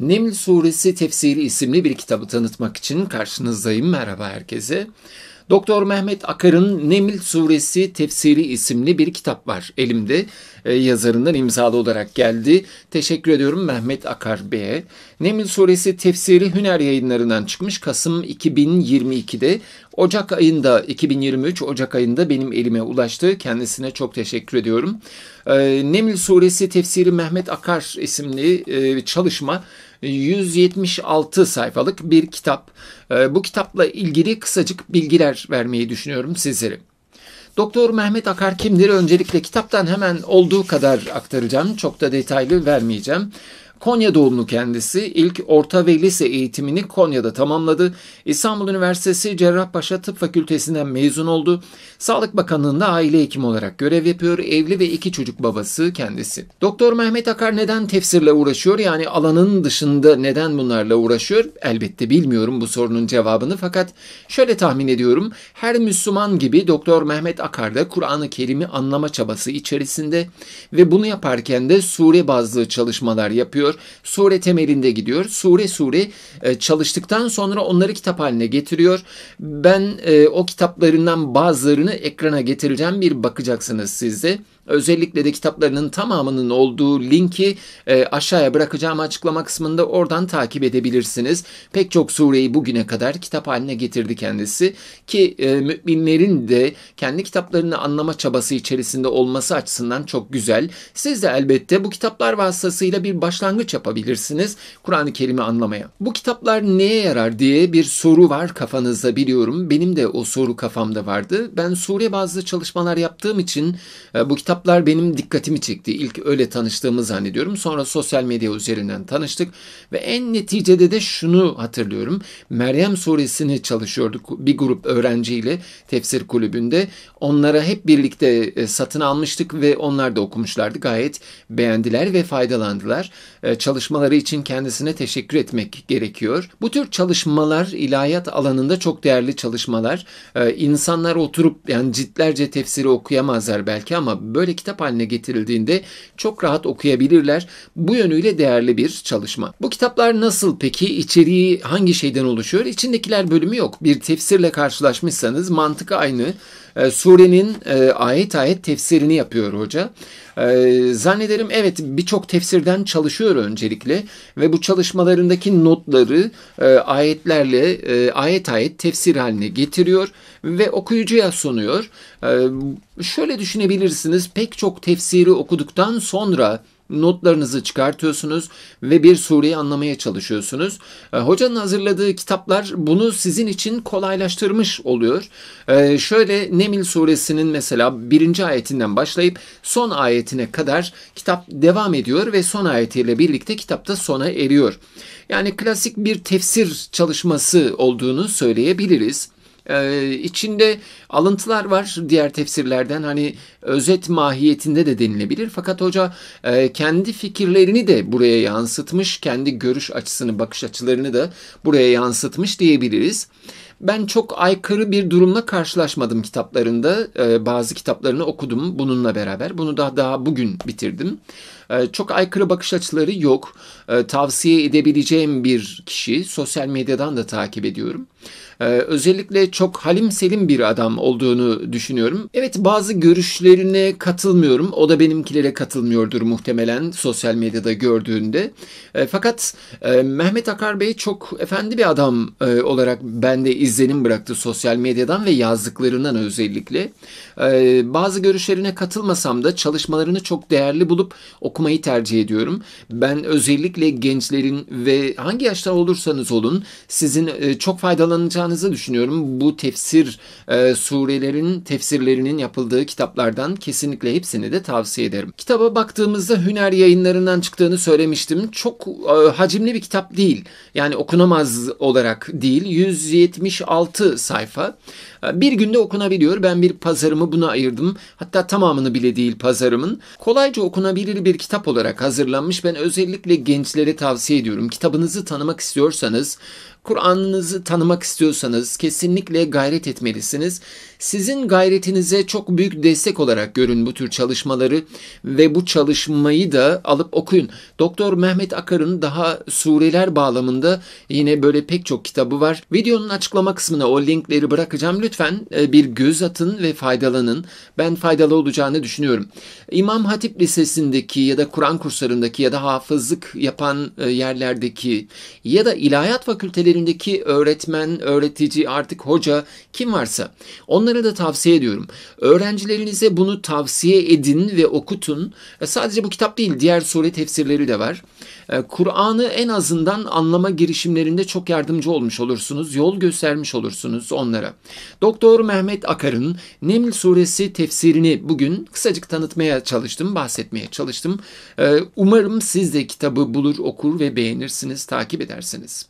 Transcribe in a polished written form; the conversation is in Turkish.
Neml Suresi Tefsiri isimli bir kitabı tanıtmak için karşınızdayım. Merhaba herkese. Doktor Mehmet Akar'ın Neml Suresi Tefsiri isimli bir kitap var elimde. Yazarından imzalı olarak geldi. Teşekkür ediyorum Mehmet Akar Bey'e. Neml Suresi Tefsiri Hüner yayınlarından çıkmış. Kasım 2022'de, Ocak ayında 2023 Ocak ayında benim elime ulaştı. Kendisine çok teşekkür ediyorum. Neml Suresi Tefsiri Mehmet Akar isimli çalışma 176 sayfalık bir kitap. Bu kitapla ilgili kısacık bilgiler vermeyi düşünüyorum sizlere. Doktor Mehmet Akar kimdir? Öncelikle kitaptan hemen olduğu kadar aktaracağım. Çok da detaylı vermeyeceğim. Konya doğumlu kendisi. İlk orta ve lise eğitimini Konya'da tamamladı. İstanbul Üniversitesi Cerrahpaşa Tıp Fakültesinden mezun oldu. Sağlık Bakanlığı'nda aile hekimi olarak görev yapıyor. Evli ve 2 çocuk babası kendisi. Doktor Mehmet Akar neden tefsirle uğraşıyor? Yani alanın dışında neden bunlarla uğraşıyor? Elbette bilmiyorum bu sorunun cevabını, fakat şöyle tahmin ediyorum. Her Müslüman gibi Doktor Mehmet Akar da Kur'an-ı Kerim'i anlama çabası içerisinde ve bunu yaparken de sure bazlı çalışmalar yapıyor. Sure temelinde gidiyor. Sure çalıştıktan sonra onları kitap haline getiriyor. Ben o kitaplarından bazılarını ekrana getireceğim. Bir bakacaksınız siz de. Özellikle de kitaplarının tamamının olduğu linki aşağıya bırakacağım açıklama kısmında, oradan takip edebilirsiniz. Pek çok sureyi bugüne kadar kitap haline getirdi kendisi ki müminlerin de kendi kitaplarını anlama çabası içerisinde olması açısından çok güzel. Siz de elbette bu kitaplar vasıtasıyla bir başlangıç yapabilirsiniz Kur'an-ı Kerim'i anlamaya. Bu kitaplar neye yarar diye bir soru var kafanızda, biliyorum. Benim de o soru kafamda vardı. Ben sure bazlı çalışmalar yaptığım için bu kitap benim dikkatimi çekti. İlk öyle tanıştığımı zannediyorum. Sonra sosyal medya üzerinden tanıştık ve en neticede de şunu hatırlıyorum. Meryem Suresini çalışıyorduk bir grup öğrenciyle tefsir kulübünde. Onlara hep birlikte satın almıştık ve onlar da okumuşlardı. Gayet beğendiler ve faydalandılar. Çalışmaları için kendisine teşekkür etmek gerekiyor. Bu tür çalışmalar ilahiyat alanında çok değerli çalışmalar. İnsanlar oturup yani ciltlerce tefsiri okuyamazlar belki, ama böyle kitap haline getirildiğinde çok rahat okuyabilirler. Bu yönüyle değerli bir çalışma. Bu kitaplar nasıl peki? İçeriği hangi şeyden oluşuyor? İçindekiler bölümü yok. Bir tefsirle karşılaşmışsanız mantık aynı. Surenin ayet ayet tefsirini yapıyor hoca. Zannederim evet, birçok tefsirden çalışıyor öncelikle ve bu çalışmalarındaki notları ayetlerle ayet ayet tefsir haline getiriyor ve okuyucuya sunuyor. Şöyle düşünebilirsiniz, pek çok tefsiri okuduktan sonra notlarınızı çıkartıyorsunuz ve bir sureyi anlamaya çalışıyorsunuz. Hocanın hazırladığı kitaplar bunu sizin için kolaylaştırmış oluyor. Şöyle Neml suresinin mesela 1. ayetinden başlayıp son ayetine kadar kitap devam ediyor ve son ayetiyle birlikte kitapta sona eriyor. Yani klasik bir tefsir çalışması olduğunu söyleyebiliriz. İçinde alıntılar var diğer tefsirlerden, hani özet mahiyetinde de denilebilir, fakat hoca kendi fikirlerini de buraya yansıtmış, kendi görüş açısını, bakış açılarını da buraya yansıtmış diyebiliriz. Ben çok aykırı bir durumla karşılaşmadım kitaplarında. Bazı kitaplarını okudum bununla beraber. Bunu daha bugün bitirdim. Çok aykırı bakış açıları yok. Tavsiye edebileceğim bir kişi. Sosyal medyadan da takip ediyorum. Özellikle çok halim selim bir adam olduğunu düşünüyorum. Evet, bazı görüşlerine katılmıyorum. O da benimkilere katılmıyordur muhtemelen sosyal medyada gördüğünde. Fakat Mehmet Akar Bey çok efendi bir adam olarak bende izlenim bıraktı sosyal medyadan ve yazdıklarından özellikle. Bazı görüşlerine katılmasam da çalışmalarını çok değerli bulup okumayı tercih ediyorum. Ben özellikle gençlerin ve hangi yaşta olursanız olun sizin çok faydalanacağınızı düşünüyorum. Bu tefsir tefsirlerinin yapıldığı kitaplardan kesinlikle hepsini de tavsiye ederim. Kitaba baktığımızda Hüner yayınlarından çıktığını söylemiştim. Çok hacimli bir kitap değil. Yani okunamaz olarak değil. 176 sayfa. Bir günde okunabiliyor. Ben bir pazarımı buna ayırdım. Hatta tamamını bile değil pazarımın. Kolayca okunabilir bir kitap olarak hazırlanmış. Ben özellikle gençlere tavsiye ediyorum. Kitabınızı tanımak istiyorsanız Kur'an'ınızı tanımak istiyorsanız kesinlikle gayret etmelisiniz. Sizin gayretinize çok büyük destek olarak görün bu tür çalışmaları ve bu çalışmayı da alıp okuyun. Doktor Mehmet Akar'ın daha sureler bağlamında yine böyle pek çok kitabı var. Videonun açıklama kısmına o linkleri bırakacağım. Lütfen bir göz atın ve faydalanın. Ben faydalı olacağını düşünüyorum. İmam Hatip Lisesi'ndeki ya da Kur'an kurslarındaki ya da hafızlık yapan yerlerdeki ya da ilahiyat fakültelerindeki öğretmen, öğretici, artık hoca kim varsa onlara da tavsiye ediyorum. Öğrencilerinize bunu tavsiye edin ve okutun. Sadece bu kitap değil, diğer sure tefsirleri de var. Kur'an'ı en azından anlama girişimlerinde çok yardımcı olmuş olursunuz. Yol göstermiş olursunuz onlara. Doktor Mehmet Akar'ın Neml Suresi tefsirini bugün kısacık tanıtmaya çalıştım, bahsetmeye çalıştım. Umarım siz de kitabı bulur, okur ve beğenirsiniz, takip edersiniz.